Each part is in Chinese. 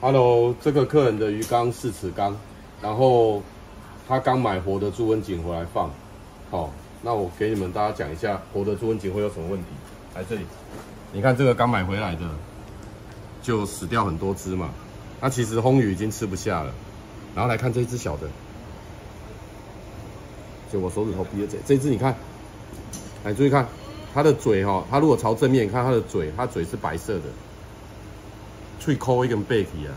Hello， 这个客人的鱼缸4尺缸，然后他刚买活的朱文锦回来放。好，那我给你们大家讲一下活的朱文锦会有什么问题。来这里，你看这个刚买回来的，就死掉很多只嘛。那其实红鱼已经吃不下了。然后来看这只小的，就我手指头比的这只，你看，来注意看它的嘴哈、哦，它如果朝正面，你看它的嘴，它嘴是白色的。 脆抠一根背皮啊，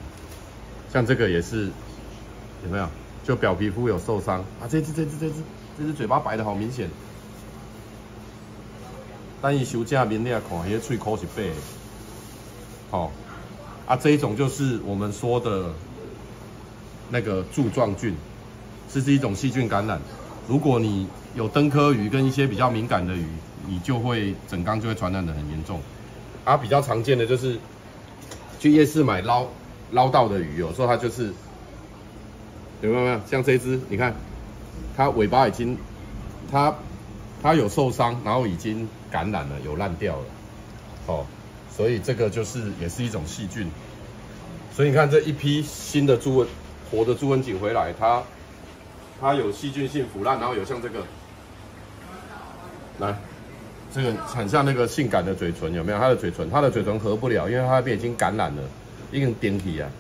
像这个也是有没有？就表皮肤有受伤啊，这只嘴巴白的好明显。但伊休假明你也看，迄脆抠是白的。好、哦、啊，这一种就是我们说的那个柱状菌，这是一种细菌感染。如果你有灯科鱼跟一些比较敏感的鱼，你就会整缸就会传染的很严重。啊，比较常见的就是。 去夜市买捞到的鱼，有时候它就是有没有？像这只，你看它尾巴已经，它有受伤，然后已经感染了，有烂掉了，哦，所以这个就是也是一种细菌。所以你看这一批新的活的朱文锦回来，它有细菌性腐烂，然后有像这个，来。 这个很像那个性感的嘴唇，有没有？它的嘴唇合不了，因为它那边已经感染了，已经顶起啊。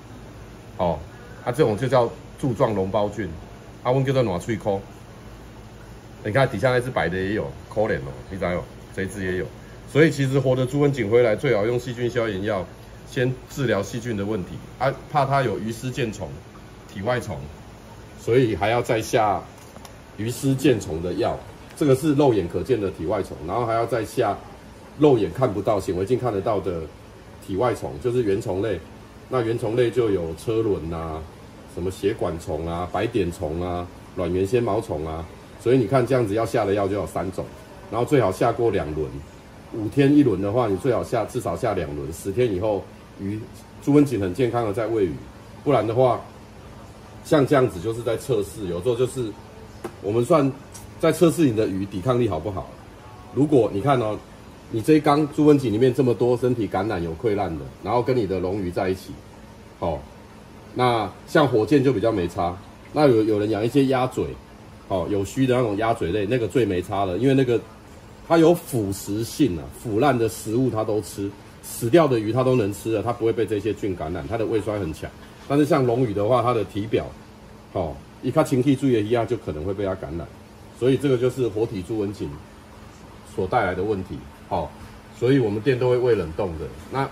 哦，它、啊、这种就叫柱状溶胞菌，它问叫做软脆抠。你看底下那只白的也有抠脸哦，你知道有？这只也有。所以其实活的朱文锦回来最好用细菌消炎药，先治疗细菌的问题啊，怕它有鱼丝箭虫、体外虫，所以还要再下鱼丝箭虫的药。 这个是肉眼可见的体外虫，然后还要再下肉眼看不到、显微镜看得到的体外虫，就是原虫类。那原虫类就有车轮啊、什么血管虫啊、白点虫啊、卵圆纤毛虫啊。所以你看这样子要下的药就有3种，然后最好下过2轮，5天1轮的话，你最好下至少下2轮，10天以后鱼朱文锦很健康的在喂鱼，不然的话，像这样子就是在测试，有时候就是我们算。 在测试你的鱼抵抗力好不好？如果你看哦，你这一缸朱文锦里面这么多身体感染有溃烂的，然后跟你的龙鱼在一起，哦，那像火箭就比较没差。那有人养一些鸭嘴，哦，有须的那种鸭嘴类，那个最没差了，因为那个它有腐蚀性啊，腐烂的食物它都吃，死掉的鱼它都能吃了，它不会被这些菌感染，它的胃酸很强。但是像龙鱼的话，它的体表，哦，一看情绪注意一下就可能会被它感染。 所以这个就是活体朱文锦所带来的问题，好、哦，所以我们店都会喂冷冻的。那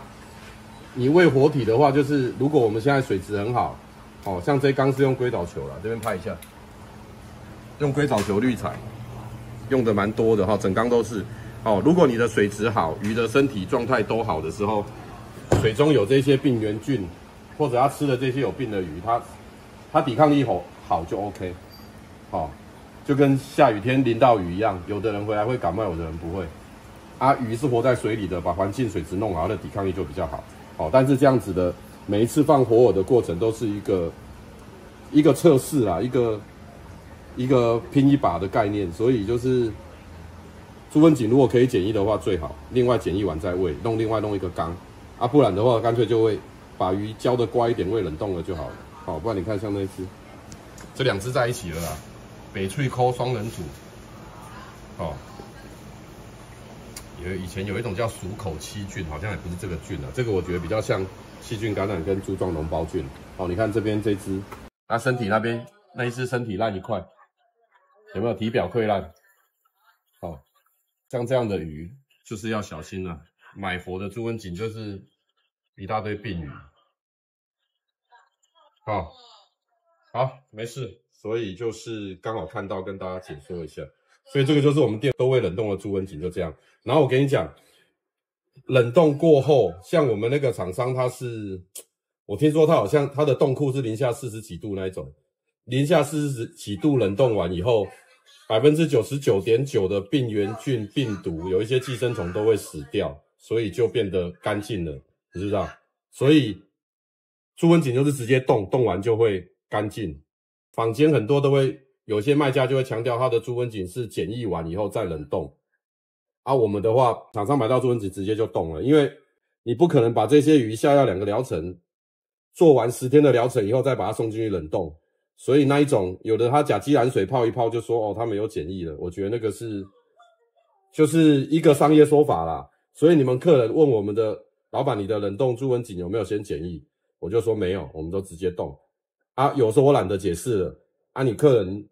你喂活体的话，就是如果我们现在水质很好，哦，像这缸是用硅藻球啦，这边拍一下，用硅藻球滤材，用的蛮多的哈、哦，整缸都是。哦，如果你的水质好，鱼的身体状态都好的时候，水中有这些病原菌，或者它吃了这些有病的鱼，它抵抗力好就 OK， 好、哦。 就跟下雨天淋到雨一样，有的人回来会感冒，有的人不会。啊，鱼是活在水里的，把环境水质弄好，它的抵抗力就比较好。哦，但是这样子的每一次放活饵的过程都是一个测试啦，一个拼一把的概念。所以就是朱文锦如果可以检疫的话最好，另外检疫完再喂，另外弄一个缸。啊，不然的话干脆就会把鱼教得乖一点，喂冷冻了就好了。好、哦，不然你看像那只，这2只在一起了啦。 翡翠抠双人组，哦，以前有一种叫鼠口漆菌，好像也不是这个菌啊，这个我觉得比较像细菌感染跟柱状溶胞菌。哦，你看这边这只，它身体那边那一只身体烂一块，有没有体表溃烂？哦，像这样的鱼就是要小心了、啊，买活的朱文锦就是一大堆病鱼。哦，好，没事。 所以就是刚好看到，跟大家解说一下。所以这个就是我们店都会冷冻的朱文锦，就这样。然后我跟你讲，冷冻过后，像我们那个厂商，他是我听说他好像他的冻库是零下40几度那一种，零下40几度冷冻完以后，99.9%的病原菌、病毒，有一些寄生虫都会死掉，所以就变得干净了，你知道？所以朱文锦就是直接冻，冻完就会干净。 坊间很多都会有些卖家就会强调他的朱文锦是检疫完以后再冷冻，啊，我们的话厂商买到朱文锦直接就冻了，因为你不可能把这些鱼下药2个疗程，做完10天的疗程以后再把它送进去冷冻。所以那一种有的它甲基蓝水泡一泡就说哦它没有检疫了，我觉得那个是就是一个商业说法啦。所以你们客人问我们的老板，你的冷冻猪瘟锦有没有先检疫？我就说没有，我们都直接冻。啊，有时候我懒得解释了啊，你客人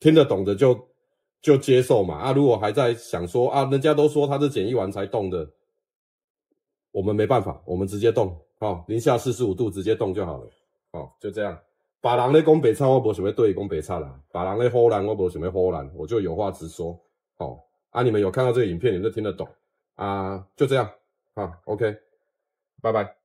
听得懂的就接受嘛啊，如果还在想说啊，人家都说他是检疫完才冻的，我们没办法，我们直接冻，哦，零下45度直接冻就好了，哦，就这样。把人咧讲白差，我无想要对讲白差啦；把人咧唬人，我无想要唬人，我就有话直说，哦啊，你们有看到这个影片，你们就听得懂啊，就这样，好，OK，拜拜。